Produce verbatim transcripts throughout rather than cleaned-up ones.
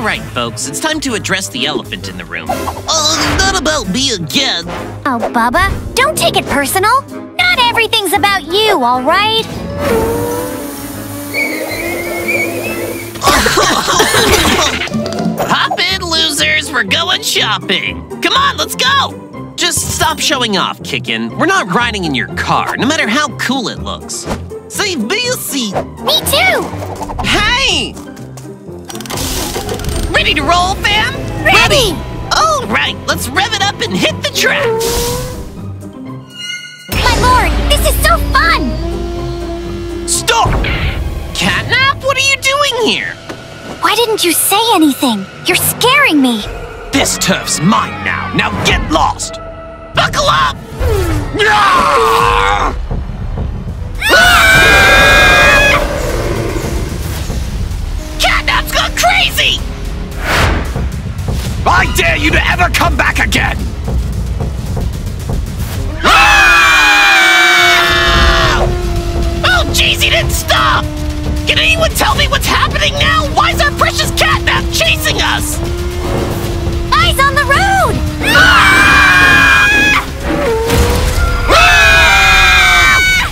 All right, folks, it's time to address the elephant in the room. Oh, not about me again. Oh, Bubba, don't take it personal. Not everything's about you, all right? Hop in, losers. We're going shopping. Come on, let's go. Just stop showing off, Kickin'. We're not riding in your car, no matter how cool it looks. Save me a seat. Me too. Hey! Ready to roll, fam? Ready! Ready. All right, let's rev it up and hit the track. My lord, this is so fun! Stop! Catnap, what are you doing here? Why didn't you say anything? You're scaring me. This turf's mine now. Now get lost. Buckle up! Ah! Ah! Catnap's gone crazy! I dare you to ever come back again! Ah! Oh, jeez, he didn't stop! Can anyone tell me what's happening now? Why is our precious Catnap chasing us? Eyes on the road! Ah! Ah!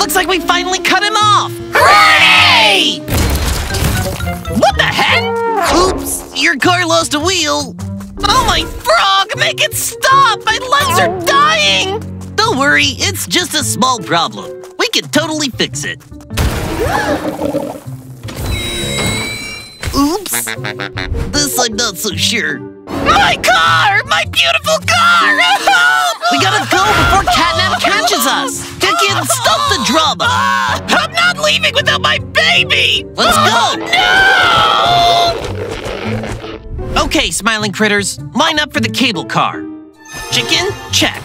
Ah! Looks like we finally cut him off! Hooray! What the heck? Oops, your car lost a wheel. Oh my frog, make it stop! My legs are dying! Don't worry, it's just a small problem. We can totally fix it. Oops. This I'm not so sure. My car! My beautiful car! We gotta go before Catnap catches us! Kickin', stop the drama! I'm not leaving without my baby! Let's go! No! Okay, Smiling Critters, line up for the cable car. Chicken, check.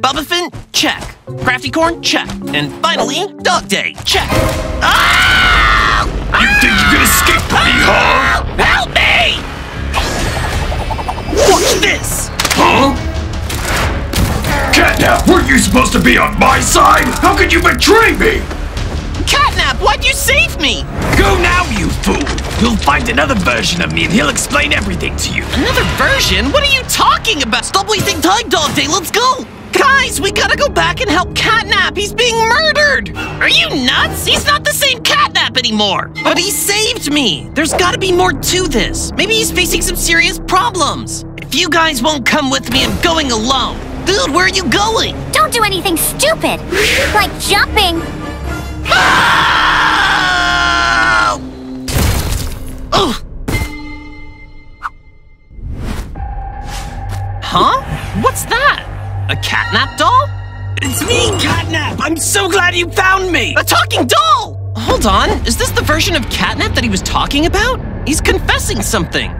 BabaFant, check. Crafty Corn, check. And finally, Dog Day, check. Ah! You think you can escape from me, huh? Help me! Watch this! Huh? Catnap, weren't you supposed to be on my side? How could you betray me? Catnap, why'd you save me? Go now, you fool! You'll find another version of me and he'll explain everything to you. Another version? What are you talking about? Stop wasting time, Dog Day, let's go! Guys, we gotta go back and help Catnap! He's being murdered! Are you nuts? He's not the same Catnap anymore! But he saved me! There's gotta be more to this! Maybe he's facing some serious problems! If you guys won't come with me, I'm going alone! Dude, where are you going? Don't do anything stupid! Like jumping! Ah! Oh! Huh? What's that? A Catnap doll? It's me, Catnap! I'm so glad you found me! A talking doll! Hold on, is this the version of Catnap that he was talking about? He's confessing something.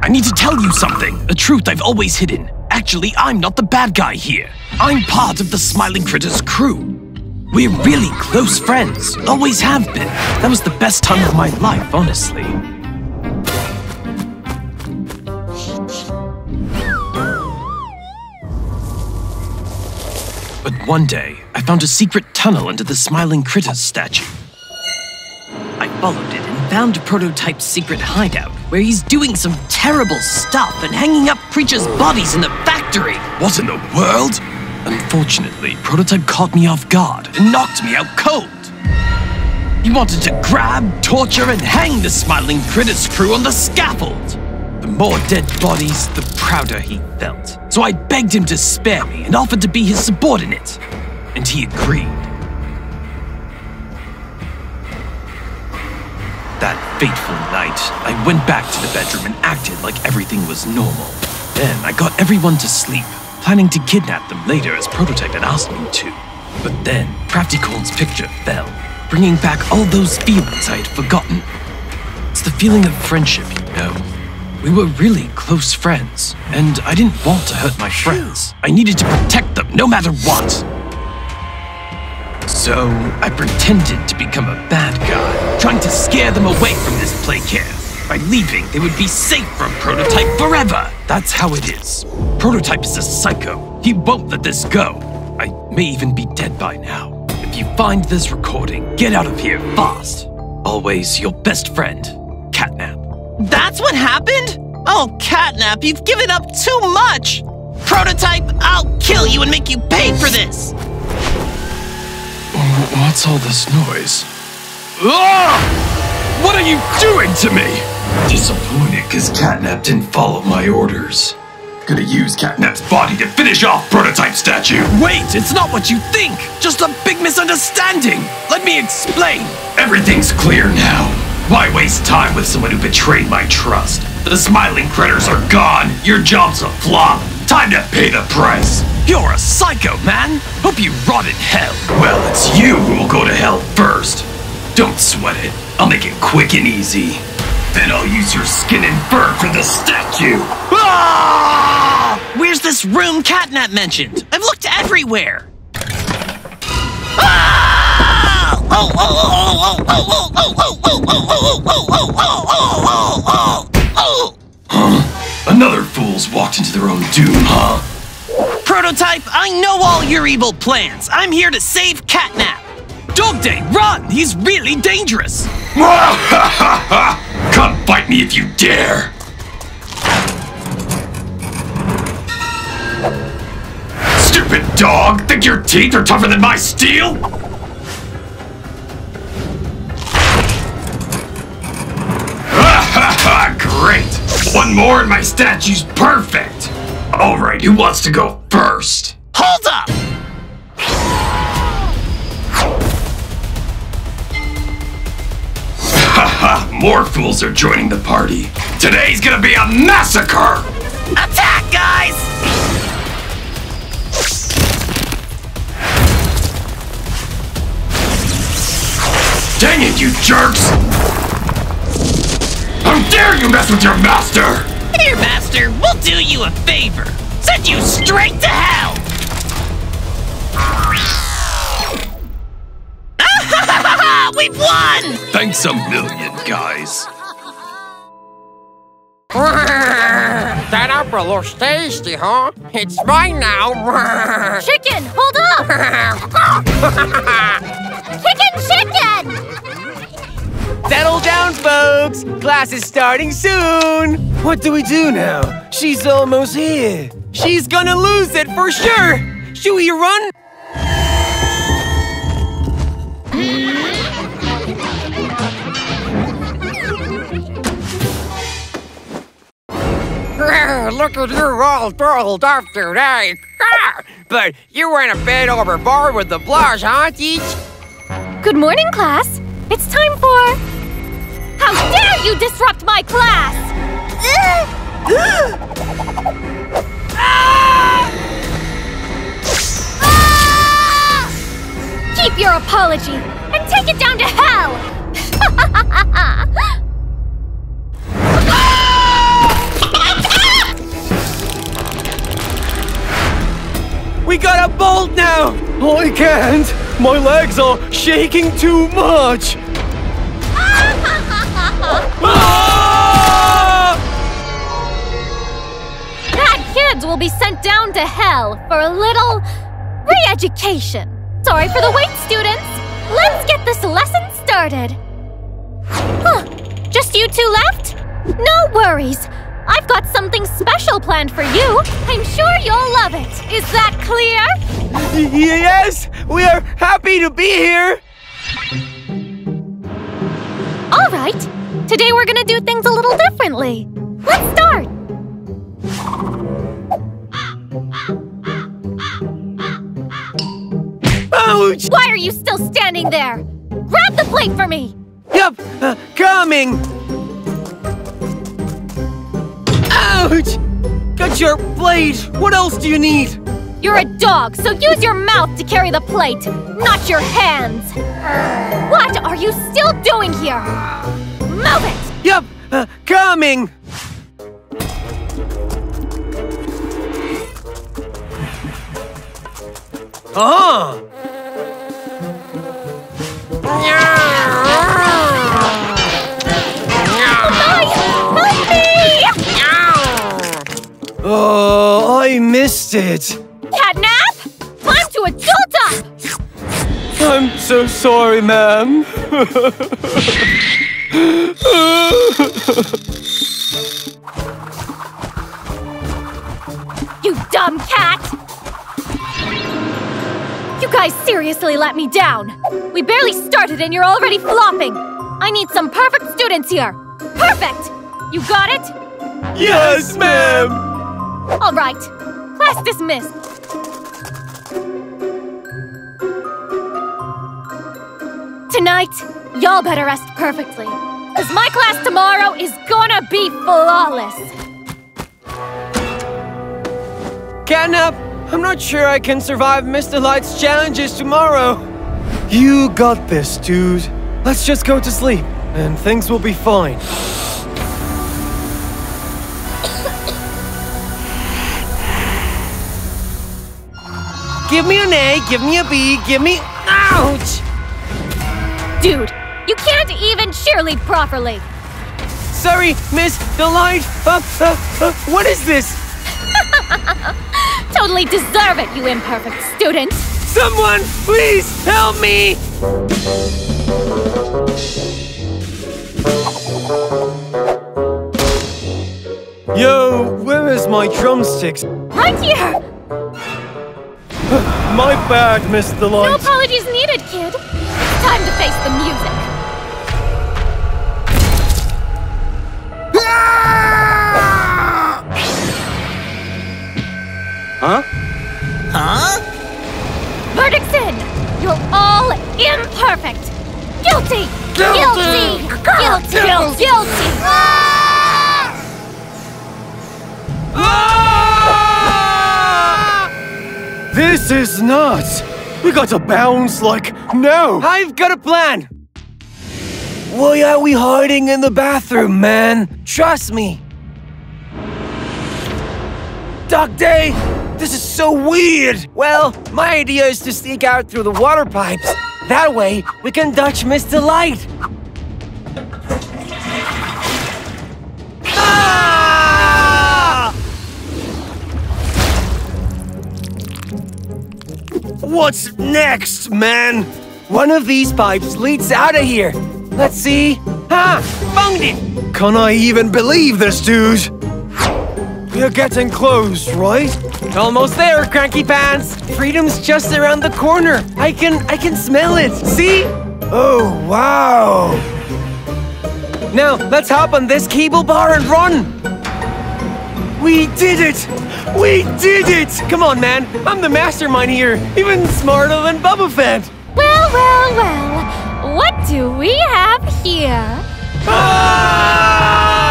I need to tell you something, a truth I've always hidden. Actually, I'm not the bad guy here. I'm part of the Smiling Critters crew. We're really close friends, always have been. That was the best time of my life, honestly. But one day, I found a secret tunnel under the Smiling Critters statue. I followed it and found Prototype's secret hideout, where he's doing some terrible stuff and hanging up creatures' bodies in the factory. What in the world? Unfortunately, Prototype caught me off guard and knocked me out cold. He wanted to grab, torture, and hang the Smiling Critters crew on the scaffold. The more dead bodies, the prouder he felt. So I begged him to spare me and offered to be his subordinate, and he agreed. That fateful night, I went back to the bedroom and acted like everything was normal. Then I got everyone to sleep, planning to kidnap them later as Prototype had asked me to. But then, Crafty Corn's picture fell, bringing back all those feelings I had forgotten. It's the feeling of friendship, you know. We were really close friends, and I didn't want to hurt my friends. I needed to protect them, no matter what. So, I pretended to become a bad guy, trying to scare them away from this playcare. By leaving, they would be safe from Prototype forever. That's how it is. Prototype is a psycho. He won't let this go. I may even be dead by now. If If you find this recording, get out of here fast. Always your best friend, Catnap. That's what happened? Oh, Catnap, you've given up too much. Prototype, I'll kill you and make you pay for this. What's all this noise? Ah! What are you doing to me? Disappointed because Catnap didn't follow my orders. Gonna use Catnap's body to finish off Prototype statue. Wait, it's not what you think. Just a big misunderstanding. Let me explain. Everything's clear now. Why waste time with someone who betrayed my trust? The Smiling Critters are gone. Your job's a flop. Time to pay the price. You're a psycho, man. Hope you rot in hell. Well, it's you who will go to hell first. Don't sweat it. I'll make it quick and easy. Then I'll use your skin and fur for the statue. Ah! Where's this room Catnap mentioned? I've looked everywhere. Ah! Oh, oh, oh, oh, oh, oh, oh, oh, oh, oh, oh, oh, oh, oh, oh, huh? Another fool's walked into their own doom, huh? Prototype, I know all your evil plans. I'm here to save Catnap. Dog Day, run! He's really dangerous. Come fight me if you dare. Stupid dog! Think your teeth are tougher than my steel? Great! One more and my statue's perfect. All right, who wants to go first? Hold up! Haha, more fools are joining the party. Today's gonna be a massacre! Attack, guys! Dang it, you jerks! How dare you mess with your master! Here, master, we'll do you a favor. Send you straight to hell! We've won! Thanks a million, guys. That opera looks tasty, huh? It's mine now. Chicken, hold up! Chicken, chicken! Settle down, folks. Class is starting soon. What do we do now? She's almost here. She's gonna lose it for sure. Should we run? Look at you all curled up today. But you went a bit overboard with the blush, huh, Teach? Good morning, class. It's time for... How dare you disrupt my class! Ah! Keep your apology and take it down to hell! We gotta bolt now! I can't! My legs are shaking too much! Ah! Bad kids will be sent down to hell for a little re-education. Sorry for the wait, students! Let's get this lesson started! Huh, just you two left? No worries! I've got something special planned for you. I'm sure you'll love it. Is that clear? Yes, we are happy to be here. All right. Today we're going to do things a little differently. Let's start. Ouch! Why are you still standing there? Grab the plate for me. Yep, uh, coming. Ouch! Got your plate! What else do you need? You're a dog, so use your mouth to carry the plate, not your hands! What are you still doing here? Move it! Yep, uh, coming! Uh-huh! Oh, I missed it! Catnap! Time to adult up! I'm so sorry, ma'am. You dumb cat! You guys seriously let me down! We barely started and you're already flopping! I need some perfect students here! Perfect! You got it? Yes, ma'am! Alright, class dismissed! Tonight, y'all better rest perfectly, because my class tomorrow is gonna be flawless! Catnap, I'm not sure I can survive Mister Light's challenges tomorrow. You got this, dude. Let's just go to sleep, and things will be fine. Give me an A, give me a B, give me... Ouch! Dude, you can't even cheerlead properly! Sorry, Miss Delight! Uh, uh, uh, what is this? Totally deserve it, you imperfect student! Someone, please help me! Yo, where is my drumsticks? Right here! My bad, Miss Delight! No apologies needed, kid! Time to face the music! Huh? Huh? Verdict's in! You're all imperfect! Guilty! Guilty! Guilty! Guilty! Guilty! Guilty. Ah! Ah! This is nuts! We got to bounce like no! I've got a plan! Why are we hiding in the bathroom, man? Trust me! Dog Day! This is so weird! Well, my idea is to sneak out through the water pipes. That way, we can dodge Mister Light! Ah! What's next, man? One of these pipes leads out of here. Let's see. Ha! Ah, found it! Can I even believe this, dude? You're getting close, right? Almost there, Cranky Pants! Freedom's just around the corner! I can... I can smell it! See? Oh, wow! Now, let's hop on this cable bar and run! We did it! We did it! Come on, man! I'm the mastermind here! Even smarter than Bubba Fett! Well, well, well... What do we have here? Ah!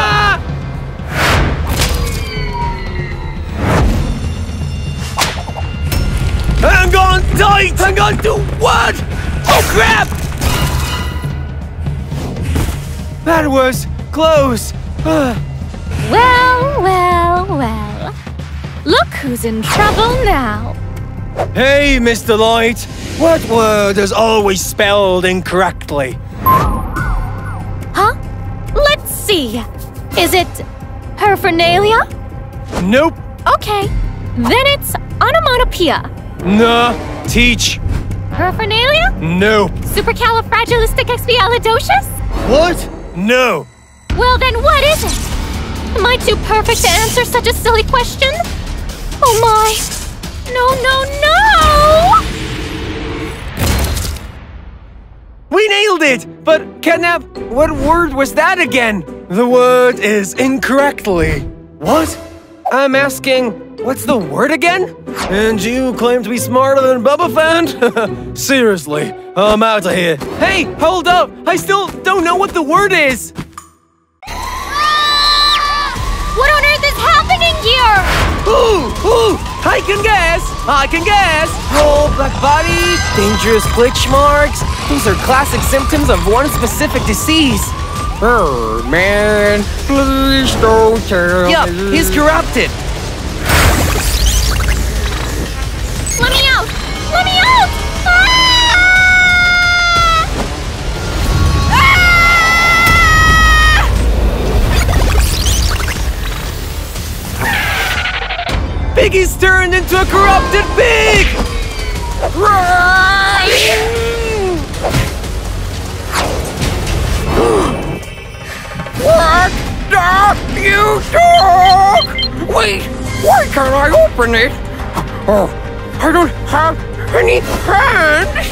Hang on tight! Hang on to what? Oh crap! That was close! Uh. Well, well, well. Look who's in trouble now. Hey, Mister Light. What word is always spelled incorrectly? Huh? Let's see. Is it paraphernalia? Nope. Okay. Then it's onomatopoeia. Nah, teach. Paraphernalia? No. Supercalifragilisticexpialidocious? What? No. Well then what is it? Am I too perfect to answer such a silly question? Oh my. No, no, no! We nailed it! But, Catnap, what word was that again? The word is incorrectly. What? I'm asking... What's the word again? And you claim to be smarter than BabaFant? Seriously, I'm out of here. Hey, hold up! I still don't know what the word is! Ah! What on earth is happening here? Ooh, ooh! I can guess! I can guess! Roll, black body, dangerous glitch marks. These are classic symptoms of one specific disease. Oh, man. Please don't tell me. Yup, he's corrupted. Let me out! Let me out! Ah! Ah! Piggy's turned into a corrupted pig! Right. you, dog! Wait, why can't I open it? Oh, I don't have any hands!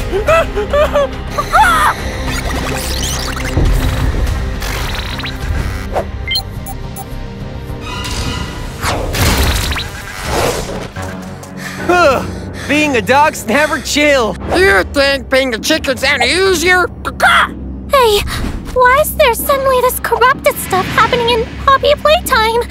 Ugh, being a dog's never chill. You think being a chicken's any easier? Hey, why is there suddenly this corrupted stuff happening in Poppy Playtime?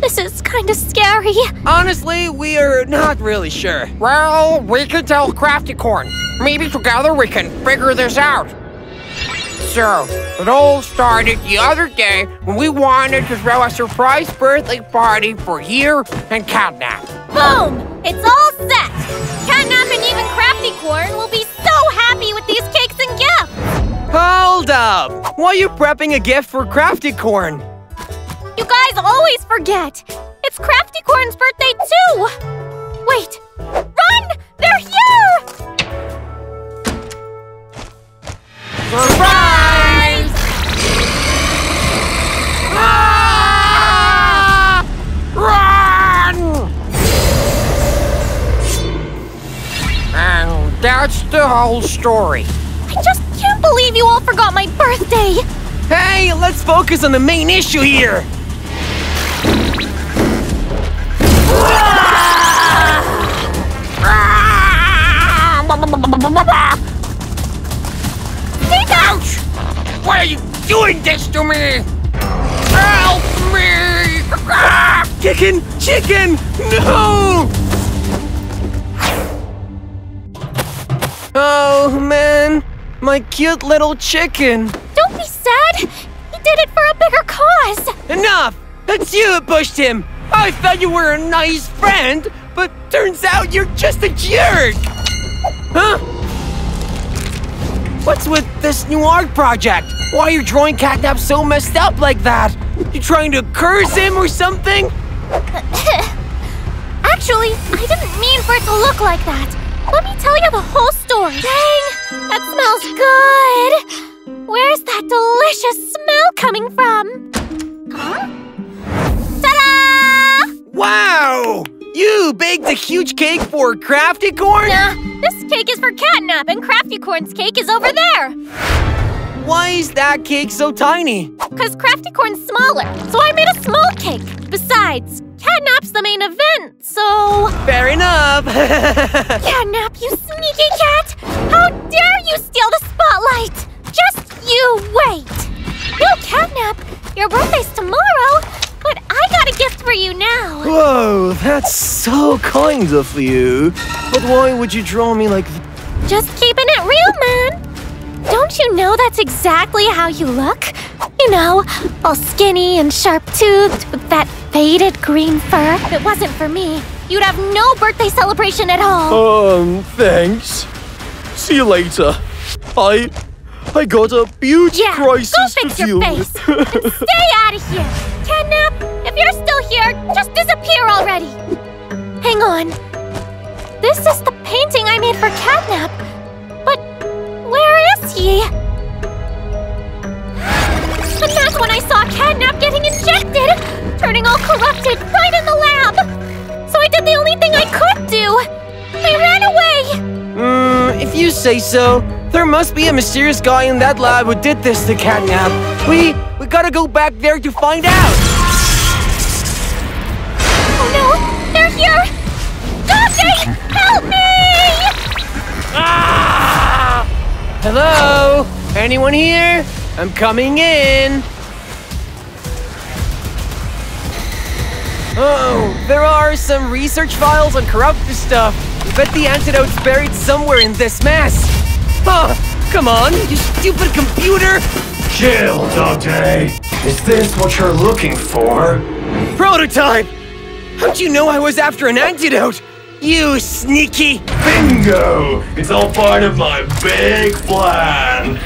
This is kind of scary. Honestly, we are not really sure. Well, we can tell Crafty Corn. Maybe together we can figure this out. So, it all started the other day when we wanted to throw a surprise birthday party for you and Catnap. Boom! It's all set! Catnap and even Crafty Corn will be so happy with these cakes and gifts! Hold up! Why are you prepping a gift for Crafty Corn? You guys always forget! It's Crafty Corn's birthday too! Wait! Run! They're here! Surprise! Ah! Run! And that's the whole story. I just can't believe you all forgot my birthday! Hey, let's focus on the main issue here! Ouch! Why are you doing this to me? Help me! Chicken! Chicken! No! Oh, man. My cute little chicken. Don't be sad. He did it for a bigger cause. Enough! That's you that pushed him. I thought you were a nice friend, but turns out you're just a jerk. Huh? What's with this new art project? Why are you drawing Catnap so messed up like that? You trying to curse him or something? Actually, I didn't mean for it to look like that. Let me tell you the whole story. Dang, that smells good. Where's that delicious smell coming from? Huh? Ta-da! Wow! You baked a huge cake for Crafty Corn? Nah, this cake is for Catnap and Crafty Corn's cake is over there. Why is that cake so tiny? Because Crafty Corn's smaller, so I made a small cake. Besides, Catnap's the main event, so... Fair enough. Catnap, you sneaky cat! How dare you steal the spotlight! Just you wait! No, Catnap, your birthday's tomorrow. But I got a gift for you now! Whoa, that's so kind of you. But why would you draw me like th Just keeping it real, man! Don't you know that's exactly how you look? You know, all skinny and sharp-toothed with that faded green fur. If it wasn't for me, you'd have no birthday celebration at all! Um, thanks. See you later. I... I got a huge yeah, crisis to deal with. Go fix your face! And stay out of here! Catnap, if you're still here, just disappear already! Hang on. This is the painting I made for Catnap. But where is he? But that's when I saw Catnap getting injected! Turning all corrupted right in the lab! So I did the only thing I could do! I ran away! Mmm, if you say so. There must be a mysterious guy in that lab who did this to Catnap. We... we gotta go back there to find out! Oh no! They're here! Dog Day! Help me! Ah! Hello? Anyone here? I'm coming in! Uh-oh! There are some research files on corrupted stuff. I bet the antidote's buried somewhere in this mess. Oh, come on, you stupid computer! Chill, Dog Day. Is this what you're looking for? Prototype! How'd you know I was after an antidote? You sneaky... Bingo! It's all part of my big plan!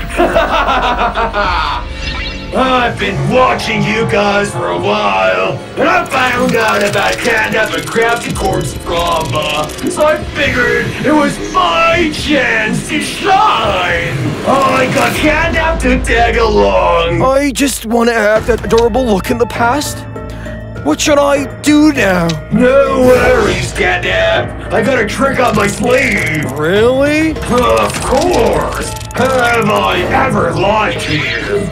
I've been watching you guys for a while, and I found out about Catnap and Crafty Corn's drama, so I figured it was my chance to shine! I got Catnap to tag along! I just want to have that adorable look in the past. What should I do now? No worries, Catnap. I got a trick up my sleeve. Really? Of course. Have I ever lied to you?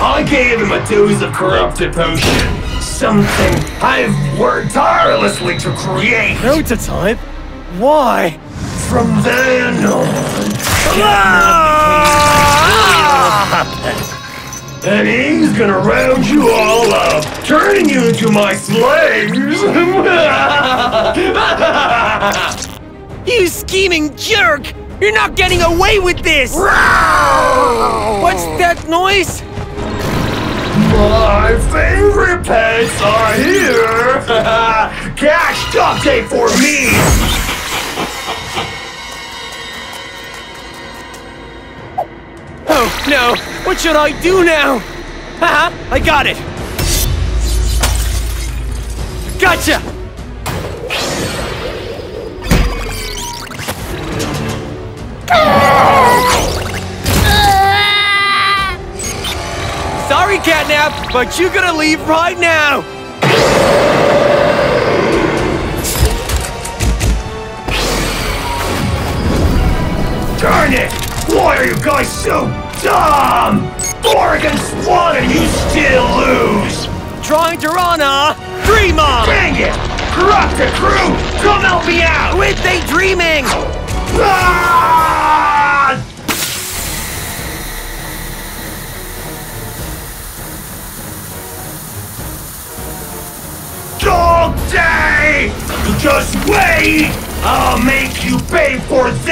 I gave him a dose of corrupted potion. Something I've worked tirelessly to create. Prototype? Why? From then on, ah! And he's gonna round you all up, turning you into my slaves! You scheming jerk! You're not getting away with this! What's that noise? My favorite pets are here! Cash duct tape for me! Oh, no! What should I do now? Haha! I got it! Gotcha! Sorry, Catnap, but you gotta leave right now! Darn it! Why are you guys so dumb? Oregon's won and you still lose! Trying to run a dream on! Dang it! Corrupted crew! Come help me out! Quit they dreaming! Ah! Dog Day! Just wait! I'll make you pay for this!